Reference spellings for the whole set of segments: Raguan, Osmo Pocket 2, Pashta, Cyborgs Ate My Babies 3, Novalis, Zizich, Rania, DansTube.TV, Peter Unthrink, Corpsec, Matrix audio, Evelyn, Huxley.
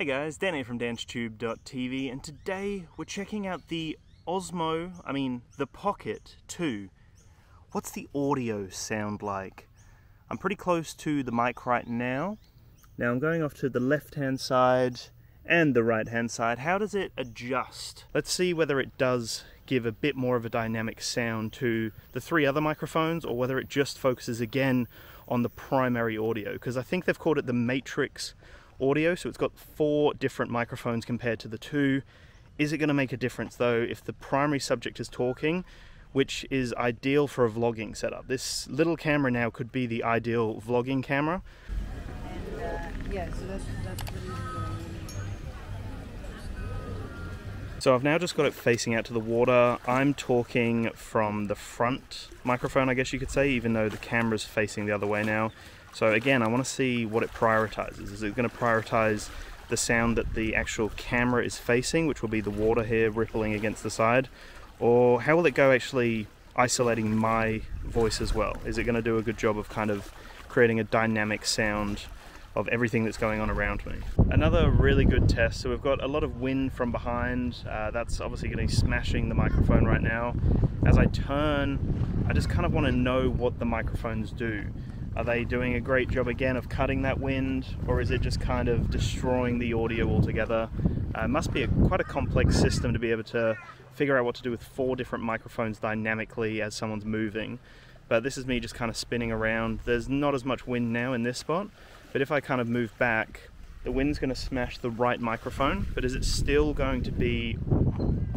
Hey guys, Danny from DansTube.TV, and today we're checking out the the Pocket 2. What's the audio sound like? I'm pretty close to the mic right now. Now I'm going off to the left-hand side and the right-hand side. How does it adjust? Let's see whether it does give a bit more of a dynamic sound to the three other microphones, or whether it just focuses again on the primary audio, because I think they've called it the Matrix audio, so it's got four different microphones compared to the two. Is it going to make a difference though if the primary subject is talking, which is ideal for a vlogging setup? This little camera now could be the ideal vlogging camera. And, yeah, so that's really so I've now just got it facing out to the water. I'm talking from the front microphone, I guess you could say, even though the camera's facing the other way now. So again, I want to see what it prioritizes. Is it going to prioritize the sound that the actual camera is facing, which will be the water here rippling against the side? Or how will it go actually isolating my voice as well? Is it going to do a good job of kind of creating a dynamic sound of everything that's going on around me? Another really good test, so we've got a lot of wind from behind. That's obviously going to be smashing the microphone right now. As I turn, I just kind of want to know what the microphones do. Are they doing a great job again of cutting that wind, or is it just kind of destroying the audio altogether? It must be quite a complex system to be able to figure out what to do with four different microphones dynamically as someone's moving. But this is me just kind of spinning around. There's not as much wind now in this spot, but if I kind of move back, the wind's going to smash the right microphone, but is it still going to be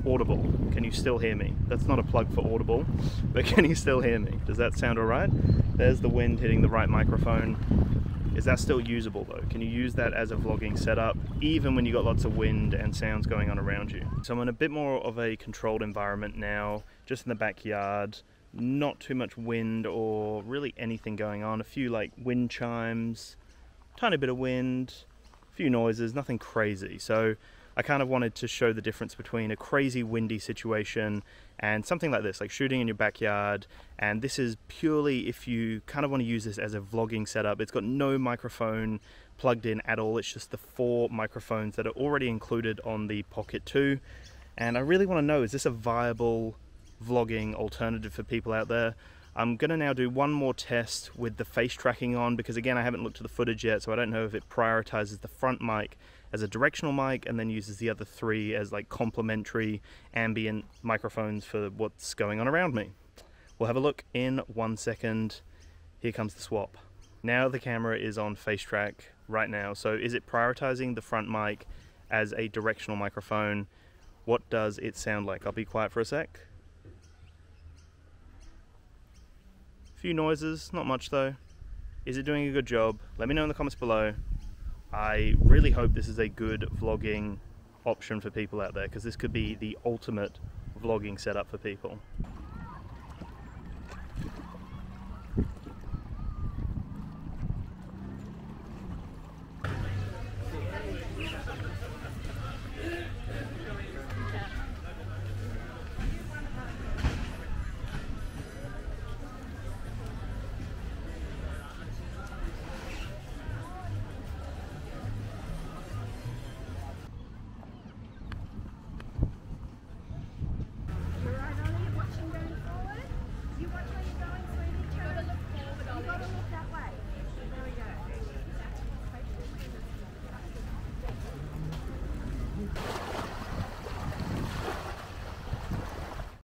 audible? Can you still hear me? That's not a plug for Audible, but can you still hear me? Does that sound all right? There's the wind hitting the right microphone. Is that still usable though? Can you use that as a vlogging setup, even when you got lots of wind and sounds going on around you? So I'm in a bit more of a controlled environment now, just in the backyard. Not too much wind or really anything going on. A few like wind chimes, tiny bit of wind, a few noises, nothing crazy. So I kind of wanted to show the difference between a crazy windy situation and something like this, like shooting in your backyard. And this is purely if you kind of want to use this as a vlogging setup. It's got no microphone plugged in at all. It's just the four microphones that are already included on the Pocket 2. And I really want to know, is this a viable vlogging alternative for people out there? I'm going to now do one more test with the face tracking on, because again, I haven't looked at the footage yet, so I don't know if it prioritizes the front mic as a directional mic and then uses the other three as like complementary ambient microphones for what's going on around me. We'll have a look in 1 second. Here comes the swap. Now the camera is on face track right now. So is it prioritizing the front mic as a directional microphone? What does it sound like? I'll be quiet for a sec. Few noises, not much though. Is it doing a good job? Let me know in the comments below. I really hope this is a good vlogging option for people out there, because this could be the ultimate vlogging setup for people.